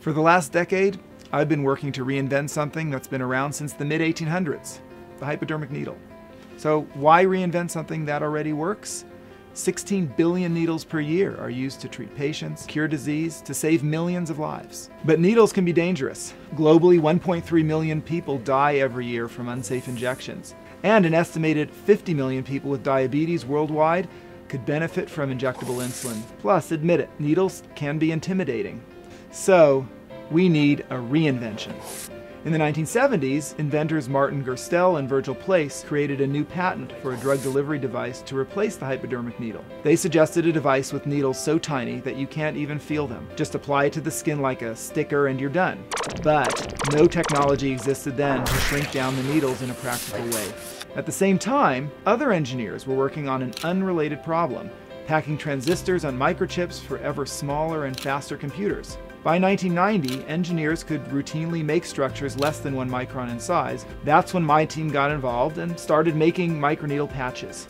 For the last decade, I've been working to reinvent something that's been around since the mid-1800s, the hypodermic needle. So why reinvent something that already works? 16 billion needles per year are used to treat patients, cure disease, to save millions of lives. But needles can be dangerous. Globally, 1.3 million people die every year from unsafe injections, and an estimated 50 million people with diabetes worldwide could benefit from injectable insulin. Plus, admit it, needles can be intimidating. So we need a reinvention. In the 1970s, inventors Martin Gerstel and Virgil Place created a new patent for a drug delivery device to replace the hypodermic needle. They suggested a device with needles so tiny that you can't even feel them. Just apply it to the skin like a sticker and you're done. But no technology existed then to shrink down the needles in a practical way. At the same time, other engineers were working on an unrelated problem, packing transistors on microchips for ever smaller and faster computers. By 1990, engineers could routinely make structures less than 1 micron in size. That's when my team got involved and started making microneedle patches.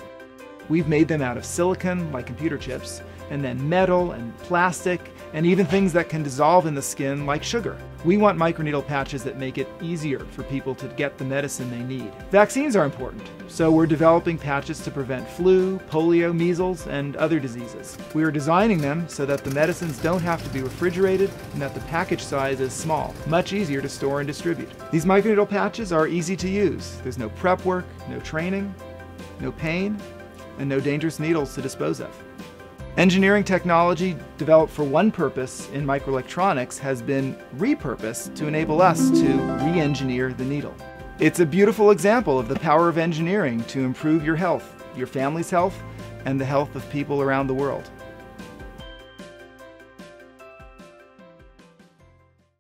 We've made them out of silicon, like computer chips, and then metal and plastic, and even things that can dissolve in the skin, like sugar. We want microneedle patches that make it easier for people to get the medicine they need. Vaccines are important, so we're developing patches to prevent flu, polio, measles, and other diseases. We are designing them so that the medicines don't have to be refrigerated and that the package size is small, much easier to store and distribute. These microneedle patches are easy to use. There's no prep work, no training, no pain, and no dangerous needles to dispose of. Engineering technology developed for one purpose in microelectronics has been repurposed to enable us to re-engineer the needle. It's a beautiful example of the power of engineering to improve your health, your family's health, and the health of people around the world.